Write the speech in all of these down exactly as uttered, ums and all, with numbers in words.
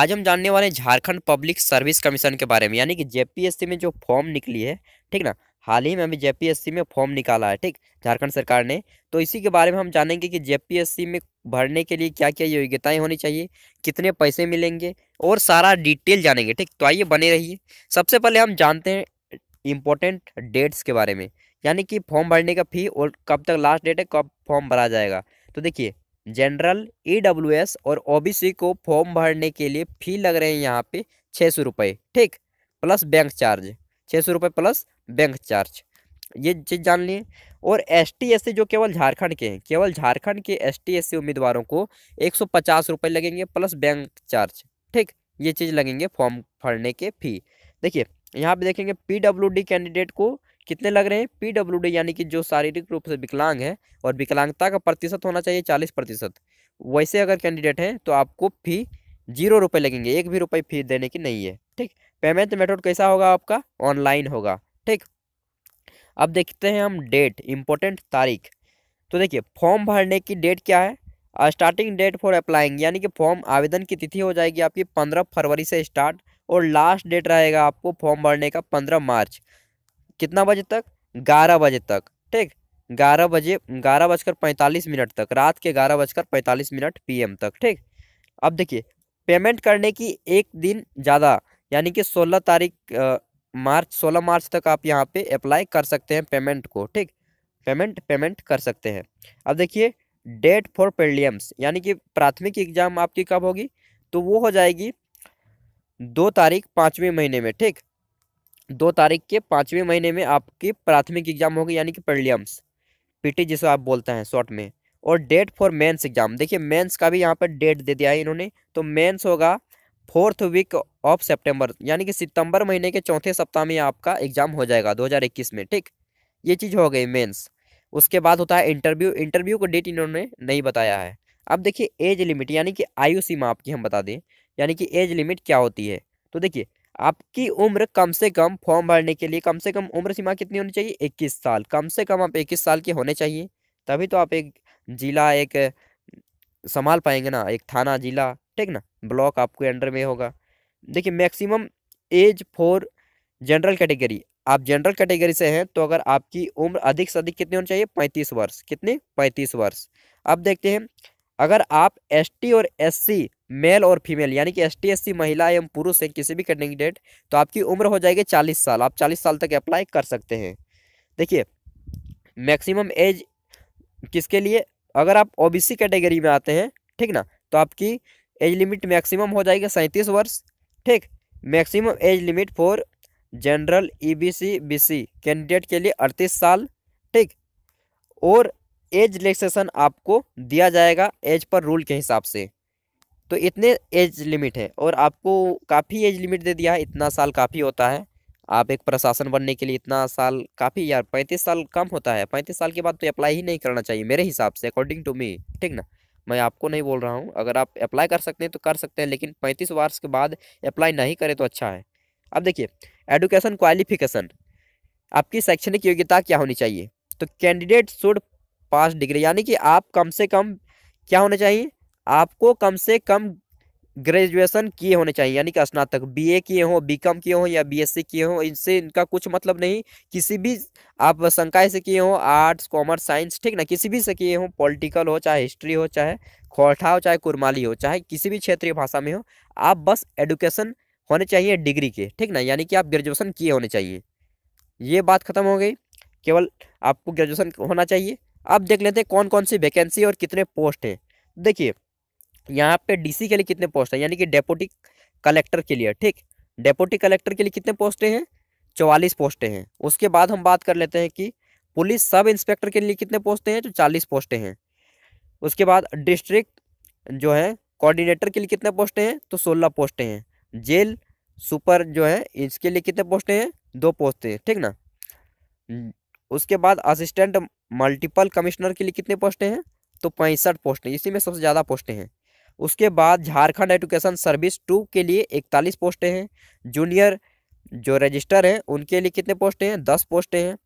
आज हम जानने वाले झारखंड पब्लिक सर्विस कमीशन के बारे में, यानी कि जेपीएससी में जो फॉर्म निकली है, ठीक ना, हाल ही में अभी जेपीएससी में फॉर्म निकाला है, ठीक, झारखंड सरकार ने। तो इसी के बारे में हम जानेंगे कि जेपीएससी में भरने के लिए क्या क्या योग्यताएं होनी चाहिए, कितने पैसे मिलेंगे और सारा डिटेल जानेंगे, ठीक। तो आइए बने रहिए। सबसे पहले हम जानते हैं इम्पोर्टेंट डेट्स के बारे में, यानी कि फॉर्म भरने का फी और कब तक लास्ट डेट है, कब फॉर्म भरा जाएगा। तो देखिए, जनरल, ईडब्ल्यूएस और ओबीसी को फॉर्म भरने के लिए फी लग रहे हैं यहाँ पे छः सौ रुपये, ठीक, प्लस बैंक चार्ज, छः सौ रुपये प्लस बैंक चार्ज, ये चीज़ जान लिए। और एसटी एससी जो केवल झारखंड के हैं, केवल झारखंड के एसटी एससी उम्मीदवारों को एक सौ पचास रुपये लगेंगे प्लस बैंक चार्ज, ठीक, ये चीज़ लगेंगे फॉर्म भरने के फी। देखिए यहाँ पे देखेंगे पीडब्ल्यूडी कैंडिडेट को कितने लग रहे हैं, पीडब्ल्यूडी यानी कि जो शारीरिक रूप से विकलांग है और विकलांगता का प्रतिशत होना चाहिए चालीस प्रतिशत, वैसे अगर कैंडिडेट हैं तो आपको फी जीरो रुपये लगेंगे, एक भी रुपये फी देने की नहीं है, ठीक। पेमेंट मेथड कैसा होगा आपका, ऑनलाइन होगा, ठीक। अब देखते हैं हम डेट, इम्पोर्टेंट तारीख। तो देखिए फॉर्म भरने की डेट क्या है, स्टार्टिंग डेट फॉर अप्लाइंग, यानी कि फॉर्म आवेदन की तिथि हो जाएगी आपकी पंद्रह फरवरी से स्टार्ट और लास्ट डेट रहेगा आपको फॉर्म भरने का पंद्रह मार्च, कितना बजे तक, ग्यारह बजे तक, ठीक, ग्यारह बजे ग्यारह बजकर पैंतालीस मिनट तक, रात के ग्यारह बजकर पैंतालीस मिनट पीएम तक, ठीक। अब देखिए पेमेंट करने की एक दिन ज़्यादा, यानी कि सोलह तारीख मार्च सोलह मार्च तक आप यहाँ पे अप्लाई कर सकते हैं पेमेंट को, ठीक, पेमेंट पेमेंट कर सकते हैं। अब देखिए डेट फॉर प्रीलिम्स, यानी कि प्राथमिक एग्जाम आपकी कब होगी, तो वो हो जाएगी दो तारीख पाँचवें महीने में, ठीक, दो तारीख के पाँचवें महीने में आपकी प्राथमिक एग्जाम होगी, यानी कि प्रीलिम्स, पीटी जिसे आप बोलते हैं शॉर्ट में। और डेट फॉर मेंस एग्जाम, देखिए मेंस का भी यहाँ पर डेट दे दिया है इन्होंने, तो मेंस होगा फोर्थ वीक ऑफ सितंबर, यानी कि सितंबर महीने के चौथे सप्ताह में आपका एग्जाम हो जाएगा दो हज़ार इक्कीस में, ठीक, ये चीज़ हो गई मेंस। उसके बाद होता है इंटरव्यू, इंटरव्यू को डेट इन्होंने नहीं बताया है। अब देखिए एज लिमिट, यानी कि आयु सीमा आपकी हम बता दें, यानी कि एज लिमिट क्या होती है। तो देखिए आपकी उम्र कम से कम फॉर्म भरने के लिए कम से कम उम्र सीमा कितनी होनी चाहिए, इक्कीस साल, कम से कम आप इक्कीस साल के होने चाहिए, तभी तो आप एक जिला एक संभाल पाएंगे ना, एक थाना जिला, ठीक ना, ब्लॉक आपके अंडर में होगा। देखिए maximum age for general category, आप जनरल कैटेगरी से हैं तो अगर आपकी उम्र अधिक से अधिक कितनी होनी चाहिए, पैंतीस वर्ष, कितने, पैंतीस वर्ष। अब देखते हैं अगर आप एसटी और एससी मेल और फीमेल, यानी कि एसटी एससी महिला एवं पुरुष है किसी भी कैटेगरी, तो आपकी उम्र हो जाएगी चालीस साल, आप चालीस साल तक अप्लाई कर सकते हैं। देखिए मैक्सिमम एज किसके लिए, अगर आप ओबीसी कैटेगरी में आते हैं, ठीक ना, तो आपकी एज लिमिट मैक्सिमम हो जाएगी सैंतीस वर्ष, ठीक। Maximum age limit for general EBC BC candidate के लिए अड़तीस साल, ठीक। और एज रिलैक्सेशन आपको दिया जाएगा एज पर रूल के हिसाब से, तो इतने एज लिमिट है और आपको काफ़ी एज लिमिट दे दिया है, इतना साल काफ़ी होता है, आप एक प्रशासन बनने के लिए इतना साल काफ़ी, यार पैंतीस साल कम होता है, पैंतीस साल के बाद तो अप्लाई ही नहीं करना चाहिए मेरे हिसाब से, अकॉर्डिंग टू मी, ठीक ना, मैं आपको नहीं बोल रहा हूँ, अगर आप अप्लाई कर सकते हैं तो कर सकते हैं, लेकिन पैंतीस वर्ष के बाद अप्लाई नहीं करें तो अच्छा है। अब देखिए एडुकेशन क्वालिफिकेशन, आपकी शैक्षणिक योग्यता क्या होनी चाहिए, तो कैंडिडेट शुड पास डिग्री, यानी कि आप कम से कम क्या होने चाहिए, आपको कम से कम ग्रेजुएशन किए होने चाहिए, यानी कि स्नातक, बीए किए हों, बीकॉम किए हों या बीएससी किए हों, इनसे इनका कुछ मतलब नहीं, किसी भी आप संकाय से किए हों, आर्ट्स, कॉमर्स, साइंस, ठीक ना, किसी भी से किए हों, पॉलिटिकल हो चाहे हिस्ट्री हो चाहे खोरठा हो चाहे कुरमाली हो चाहे किसी भी क्षेत्रीय भाषा में हो, आप बस एडुकेशन होने चाहिए डिग्री के, ठीक ना, यानी कि आप ग्रेजुएशन किए होने चाहिए। ये बात खत्म हो गई, केवल आपको ग्रेजुएशन होना चाहिए। अब देख लेते हैं कौन कौन सी वैकेंसी और कितने पोस्ट हैं। देखिए यहाँ पे डीसी के लिए कितने पोस्ट हैं, यानी कि डेप्यूटी कलेक्टर के लिए, ठीक, डेप्यूटी कलेक्टर के लिए कितने पोस्टें हैं, चौवालीस पोस्टें हैं। उसके बाद हम बात कर लेते हैं कि पुलिस सब इंस्पेक्टर के लिए कितने पोस्टें हैं, तो चालीस पोस्टें हैं। उसके बाद डिस्ट्रिक्ट जो है कोऑर्डिनेटर के लिए कितने पोस्टें हैं, तो सोलह पोस्टें हैं। जेल सुपर जो है इसके लिए कितने पोस्टें हैं, दो पोस्टें, ठीक ना। उसके बाद असिस्टेंट मल्टीपल कमिश्नर के लिए कितने पोस्टें हैं, तो पैंसठ पोस्टें, इसी में सबसे ज़्यादा पोस्टें हैं। उसके बाद झारखंड एजुकेशन सर्विस टू के लिए इकतालीस पोस्टें हैं। जूनियर जो रजिस्टर हैं उनके लिए कितने पोस्टें हैं, दस पोस्टें हैं।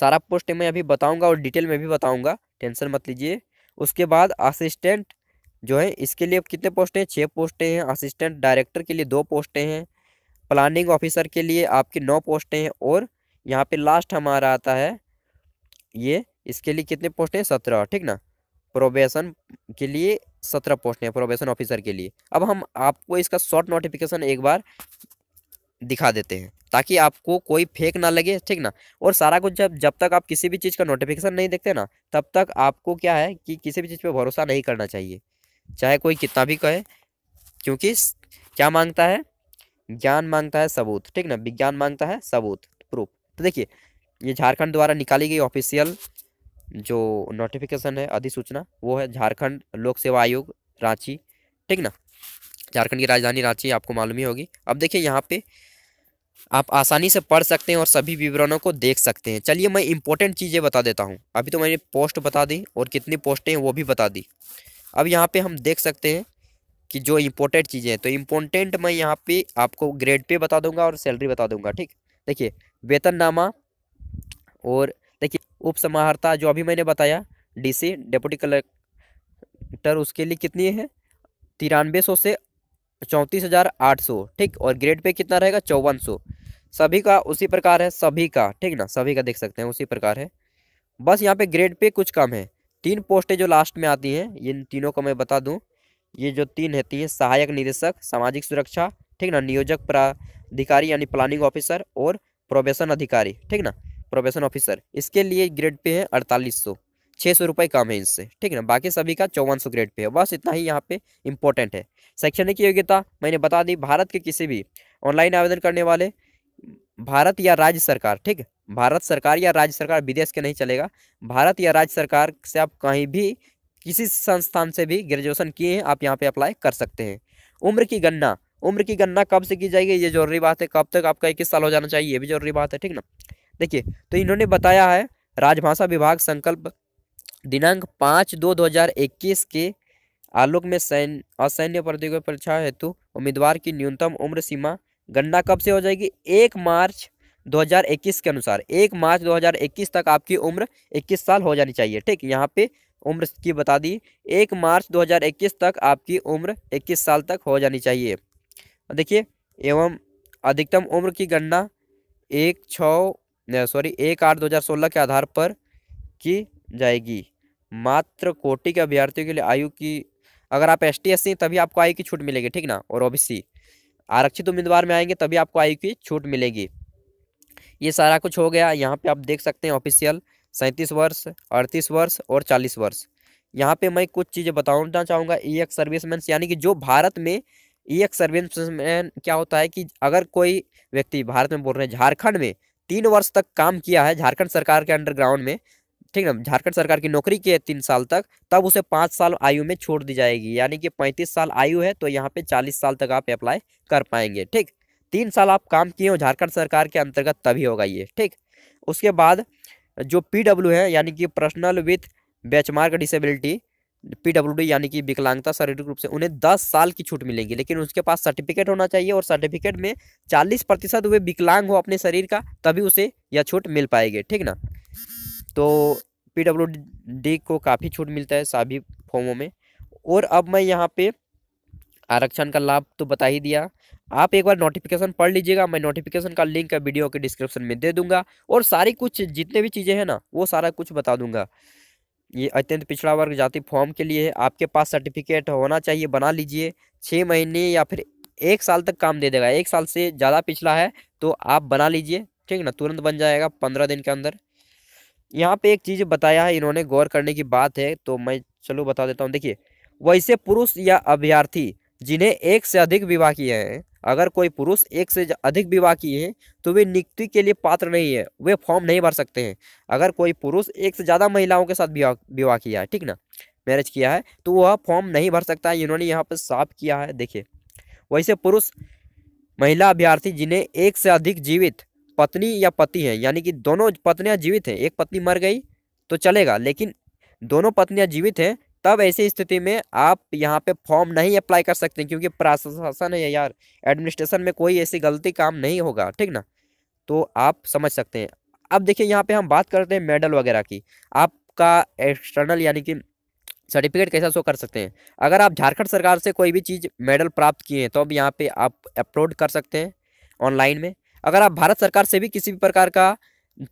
सारा पोस्टें मैं अभी बताऊंगा और डिटेल में भी बताऊंगा, टेंशन मत लीजिए। उसके बाद असिस्टेंट जो है इसके लिए कितने पोस्टें हैं, छः पोस्टें हैं। असिस्टेंट डायरेक्टर के लिए दो पोस्टें हैं, प्लानिंग ऑफिसर के लिए आपकी नौ पोस्टें हैं, और यहाँ पे लास्ट हमारा आता है ये, इसके लिए कितने पोस्टें हैं, सत्रह, ठीक ना। प्रोबेशन के लिए सत्रह पोस्टें हैं प्रोबेशन ऑफिसर के लिए। अब हम आपको इसका शॉर्ट नोटिफिकेशन एक बार दिखा देते हैं ताकि आपको कोई फेक ना लगे, ठीक ना। और सारा कुछ जब जब तक आप किसी भी चीज़ का नोटिफिकेशन नहीं देखते ना, तब तक आपको क्या है कि किसी भी चीज़ पे भरोसा नहीं करना चाहिए, चाहे कोई कितना भी कहे, क्योंकि क्या मांगता है, ज्ञान मांगता है, सबूत, ठीक ना, विज्ञान मांगता है सबूत, प्रूफ। तो देखिए ये झारखंड द्वारा निकाली गई ऑफिशियल जो नोटिफिकेशन है, अधिसूचना, वो है झारखंड लोक सेवा आयोग रांची, ठीक ना, झारखंड की राजधानी रांची, आपको मालूम ही होगी। अब देखिए यहाँ पे आप आसानी से पढ़ सकते हैं और सभी विवरणों को देख सकते हैं। चलिए मैं इंपॉर्टेंट चीज़ें बता देता हूं। अभी तो मैंने पोस्ट बता दी और कितनी पोस्टें हैं वो भी बता दी। अब यहां पे हम देख सकते हैं कि जो इंपॉर्टेंट चीज़ें हैं, तो इंपॉर्टेंट मैं यहां पे आपको ग्रेड पे बता दूंगा और सैलरी बता दूंगा, ठीक। देखिए वेतननामा, और देखिए उपसमाहर्ता जो अभी मैंने बताया, डी सी डिप्टी कलेक्टर, उसके लिए कितनी है, तिरानवे सौ से चौंतीस हज़ार आठ सौ, ठीक। और ग्रेड पे कितना रहेगा, चौवन सौ। सभी का उसी प्रकार है, सभी का, ठीक ना, सभी का देख सकते हैं उसी प्रकार है, बस यहाँ पे ग्रेड पे कुछ कम है। तीन पोस्टें जो लास्ट में आती हैं, इन तीनों को मैं बता दूं, ये जो तीन रहती हैं, सहायक निदेशक सामाजिक सुरक्षा, ठीक ना, नियोजक प्राधिकारी यानी प्लानिंग ऑफिसर, और प्रोबेशन अधिकारी, ठीक ना, प्रोबेशन ऑफिसर, इसके लिए ग्रेड पे है अड़तालीस सौ छः सौ रुपये कम है इनसे, ठीक ना। बाकी सभी का चौवन सौ ग्रेड पे है। बस इतना ही यहाँ पे इम्पोर्टेंट है। शैक्षणिक योग्यता मैंने बता दी, भारत के किसी भी ऑनलाइन आवेदन करने वाले, भारत या राज्य सरकार, ठीक, भारत सरकार या राज्य सरकार, विदेश के नहीं चलेगा, भारत या राज्य सरकार से आप कहीं भी किसी संस्थान से भी ग्रेजुएशन किए हैं, आप यहाँ पर अप्लाई कर सकते हैं। उम्र की गणना, उम्र की गणना कब से की जाएगी, ये जरूरी बात है। कब तक आपका इक्कीस साल हो जाना चाहिए, ये भी जरूरी बात है, ठीक ना। देखिए तो इन्होंने बताया है, राजभाषा विभाग संकल्प दिनांक पाँच दो दो हज़ार इक्कीस के आलोक में सैन्य असैन्य प्रतियोगिता परीक्षा हेतु उम्मीदवार की न्यूनतम उम्र सीमा गणना कब से हो जाएगी, एक मार्च दो हज़ार इक्कीस के अनुसार। एक मार्च दो हज़ार इक्कीस तक आपकी उम्र इक्कीस साल हो जानी चाहिए, ठीक। यहाँ पे उम्र की बता दी, एक मार्च दो हज़ार इक्कीस तक आपकी उम्र इक्कीस साल तक हो जानी चाहिए। देखिए एवं अधिकतम उम्र की गणना एक छः सॉरी एक आठ दो हज़ार सोलह के आधार पर की जाएगी। मात्र कोटि के अभ्यर्थियों के लिए आयु की, अगर आप एस टी एस सी तभी आपको आयु की छूट मिलेगी, ठीक ना, और ओबीसी आरक्षित उम्मीदवार में आएंगे तभी आपको आयु की छूट मिलेगी। ये सारा कुछ हो गया। यहाँ पे आप देख सकते हैं ऑफिशियल सैंतीस वर्ष, अड़तीस वर्ष और चालीस वर्ष। यहाँ पे मैं कुछ चीज़ें बताना चाहूँगा। ई एक्स सर्विसमैन यानी कि जो भारत में ई एक्स सर्विसमैन क्या होता है कि अगर कोई व्यक्ति भारत में बोल रहे हैं, झारखंड में तीन वर्ष तक काम किया है झारखंड सरकार के अंडरग्राउंड में, ठीक ना, झारखंड सरकार की नौकरी की है तीन साल तक, तब उसे पाँच साल आयु में छोड़ दी जाएगी। यानी कि पैंतीस साल आयु है तो यहाँ पे चालीस साल तक आप अप्लाई कर पाएंगे, ठीक। तीन साल आप काम किए हो झारखंड सरकार के अंतर्गत तभी होगा ये, ठीक। उसके बाद जो पी डब्ल्यू है यानी कि personal with benchmark disability, P W D यानी कि विकलांगता शारीरिक रूप से, उन्हें दस साल की छूट मिलेगी, लेकिन उसके पास सर्टिफिकेट होना चाहिए और सर्टिफिकेट में चालीस प्रतिशत वे विकलांग हो अपने शरीर का, तभी उसे यह छूट मिल पाएगी, ठीक ना। तो पीडब्ल्यूडी को काफ़ी छूट मिलता है सभी फॉर्मों में। और अब मैं यहाँ पे आरक्षण का लाभ तो बता ही दिया, आप एक बार नोटिफिकेशन पढ़ लीजिएगा। मैं नोटिफिकेशन का लिंक वीडियो के डिस्क्रिप्शन में दे दूंगा, और सारी कुछ जितने भी चीज़ें हैं ना वो सारा कुछ बता दूंगा। ये अत्यंत पिछड़ा वर्ग जाति फॉर्म के लिए है, आपके पास सर्टिफिकेट होना चाहिए, बना लीजिए। छः महीने या फिर एक साल तक काम दे देगा, एक साल से ज़्यादा पिछड़ा है तो आप बना लीजिए, ठीक ना, तुरंत बन जाएगा पंद्रह दिन के अंदर। यहाँ पे एक चीज़ बताया है इन्होंने, गौर करने की बात है तो मैं चलो बता देता हूँ। देखिए वैसे पुरुष या अभ्यर्थी जिन्हें एक से अधिक विवाह किए हैं, अगर कोई पुरुष एक से अधिक विवाह किए हैं तो वे नियुक्ति के लिए पात्र नहीं है, वे फॉर्म नहीं भर सकते हैं। अगर कोई पुरुष एक से ज़्यादा महिलाओं के साथ विवाह विवाह किया है, ठीक ना, मैरिज किया है, तो वह फॉर्म नहीं भर सकता है। इन्होंने यहाँ पर साफ किया है। देखिए वैसे पुरुष महिला अभ्यर्थी जिन्हें एक से अधिक जीवित पत्नी या पति हैं, यानी कि दोनों पत्नियां जीवित हैं, एक पत्नी मर गई तो चलेगा, लेकिन दोनों पत्नियां जीवित हैं, तब ऐसी स्थिति में आप यहां पे फॉर्म नहीं अप्लाई कर सकते, क्योंकि प्रशासन है यार, एडमिनिस्ट्रेशन में कोई ऐसी गलती काम नहीं होगा, ठीक ना, तो आप समझ सकते हैं। अब देखिए यहाँ पे हम बात करते हैं मेडल वगैरह की। आपका एक्सटर्नल यानी कि सर्टिफिकेट कैसा शो कर सकते हैं? अगर आप झारखंड सरकार से कोई भी चीज़ मेडल प्राप्त किए हैं तो अब यहाँ पे आप अपलोड कर सकते हैं ऑनलाइन में। अगर आप भारत सरकार से भी किसी भी प्रकार का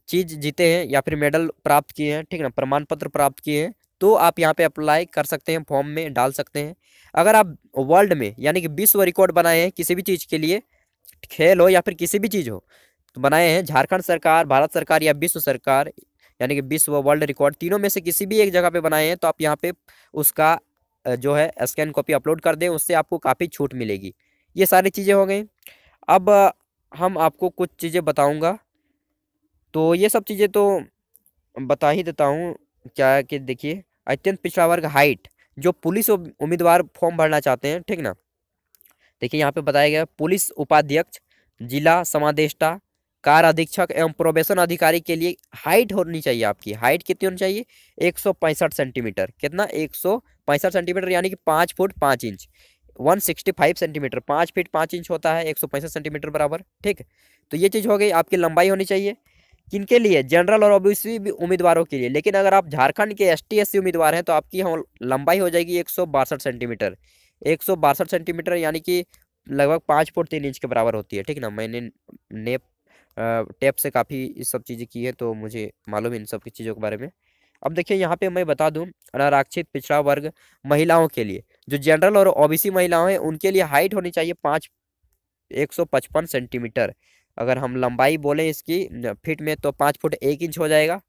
चीज़ जीते हैं या फिर मेडल प्राप्त किए हैं, ठीक ना, प्रमाण पत्र प्राप्त किए हैं, तो आप यहाँ पे अप्लाई कर सकते हैं, फॉर्म में डाल सकते हैं। अगर आप वर्ल्ड में यानी कि विश्व रिकॉर्ड बनाए हैं किसी भी चीज़ के लिए, खेल हो या फिर किसी भी चीज़ हो तो बनाए हैं, झारखंड सरकार, भारत सरकार या विश्व सरकार यानी कि विश्व वर्ल्ड रिकॉर्ड तीनों में से किसी भी एक जगह पे बनाए हैं, तो आप यहाँ पे उसका जो है स्कैन कॉपी अपलोड कर दें, उससे आपको काफ़ी छूट मिलेगी। ये सारी चीज़ें हो गई। अब हम आपको कुछ चीज़ें बताऊँगा, तो ये सब चीज़ें तो बता ही देता हूँ क्या कि देखिए, अत्यंत पिछड़ा वर्ग हाइट, जो पुलिस उम्मीदवार फॉर्म भरना चाहते हैं, ठीक ना, देखिए यहाँ पे बताया गया पुलिस उपाध्यक्ष, जिला समादेष्टा, कार अधीक्षक एवं प्रोबेशन अधिकारी के लिए हाइट होनी चाहिए। आपकी हाइट कितनी होनी चाहिए? एक सौ पैंसठ सेंटीमीटर। कितना? एक सौ पैंसठ सेंटीमीटर यानी कि पाँच फुट पाँच inch, one sixty five centimetre, पाँच फीट पाँच इंच होता है एक सौ पैंसठ सेंटीमीटर बराबर, ठीक। तो ये चीज़ हो गई। आपकी लंबाई होनी चाहिए किनके लिए? जनरल और ओबीसी उम्मीदवारों के लिए। लेकिन अगर आप झारखंड के एस टी एस सी उम्मीदवार हैं तो आपकी लंबाई हो जाएगी एक सौ बासठ सेंटीमीटर, एक सौ बासठ सेंटीमीटर यानी कि लगभग पाँच फुट तीन इंच के बराबर होती है, ठीक ना। मैंने नेप टेप से काफ़ी इस सब चीज़ें की हैं तो मुझे मालूम है इन सब की चीज़ों के बारे में। अब देखिए यहाँ पे मैं बता दूं, अनारक्षित पिछड़ा वर्ग महिलाओं के लिए, जो जनरल और ओबीसी महिलाओं हैं उनके लिए हाइट होनी चाहिए पाँच एक सौ पचपन सेंटीमीटर। अगर हम लंबाई बोलें इसकी फिट में तो पाँच फुट एक इंच हो जाएगा।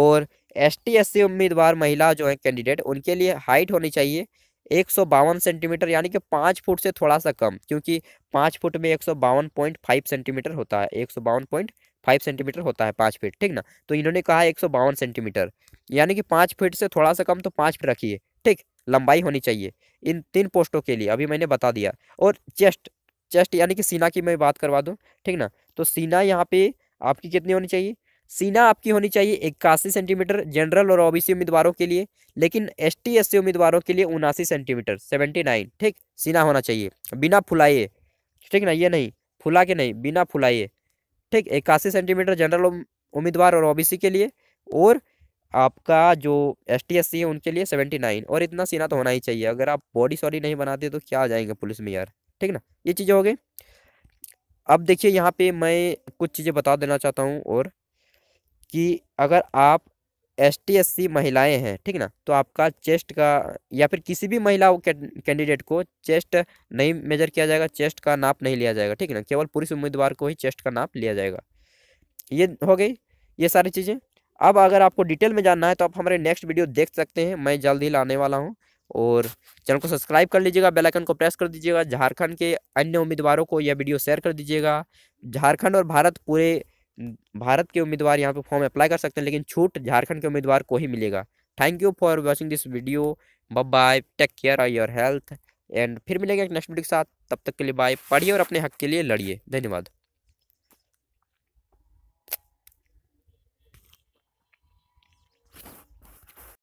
और एस टी एस सी उम्मीदवार महिला जो है कैंडिडेट, उनके लिए हाइट होनी चाहिए एक सौ बावन सेंटीमीटर यानी कि पाँच फुट से थोड़ा सा कम, क्योंकि पाँच फुट में एक सौ बावन पॉइंट फाइव सेंटीमीटर होता है, एक सौ बावन पॉइंट फाइव सेंटीमीटर होता है पाँच फीट, ठीक ना। तो इन्होंने कहा एक सौ बावन सेंटीमीटर यानी कि पाँच फीट से थोड़ा सा कम, तो पाँच फीट रखिए, ठीक। लंबाई होनी चाहिए इन तीन पोस्टों के लिए, अभी मैंने बता दिया। और चेस्ट, चेस्ट यानी कि सीना की मैं बात करवा दूँ, ठीक ना। तो सीना यहाँ पे आपकी कितनी होनी चाहिए? सीना आपकी होनी चाहिए इक्यासी सेंटीमीटर जनरल और ओबीसी उम्मीदवारों के लिए, लेकिन एस टी एस सी उम्मीदवारों के लिए उनासी सेंटीमीटर, सेवेंटी नाइन, ठीक। सीना होना चाहिए बिना फुलाए, ठीक ना, ये नहीं फुला के नहीं, बिना फुलाए, ठीक। इक्यासी सेंटीमीटर जनरल उम्मीदवार और ओबीसी के लिए, और आपका जो एस टी एस सी है उनके लिए सेवेंटी नाइन। और इतना सीना तो होना ही चाहिए, अगर आप बॉडी सॉरी नहीं बनाते तो क्या आ जाएंगे पुलिस में यार, ठीक ना। ये चीज़ें हो गई। अब देखिए यहाँ पर मैं कुछ चीज़ें बता देना चाहता हूँ और कि अगर आप एस टी एस सी महिलाएँ हैं, ठीक ना, तो आपका चेस्ट का या फिर किसी भी महिला कैंडिडेट को चेस्ट नहीं मेजर किया जाएगा, चेस्ट का नाप नहीं लिया जाएगा, ठीक ना। केवल पुरुष उम्मीदवार को ही चेस्ट का नाप लिया जाएगा। ये हो गई ये सारी चीज़ें। अब अगर आपको डिटेल में जानना है तो आप हमारे नेक्स्ट वीडियो देख सकते हैं, मैं जल्द ही लाने वाला हूँ। और चैनल को सब्सक्राइब कर लीजिएगा, बेल आइकन को प्रेस कर दीजिएगा, झारखंड के अन्य उम्मीदवारों को यह वीडियो शेयर कर दीजिएगा। झारखंड और भारत पूरे भारत के उम्मीदवार यहाँ पे फॉर्म अप्लाई कर सकते हैं, लेकिन छूट झारखंड के उम्मीदवार को ही मिलेगा। Thank you for watching this video. Bye bye, take care of your health and फिर मिलेंगे एक नेक्स्ट वीडियो के साथ। तब तक के लिए बाय। पढ़िए और अपने हक के लिए लड़िए। धन्यवाद।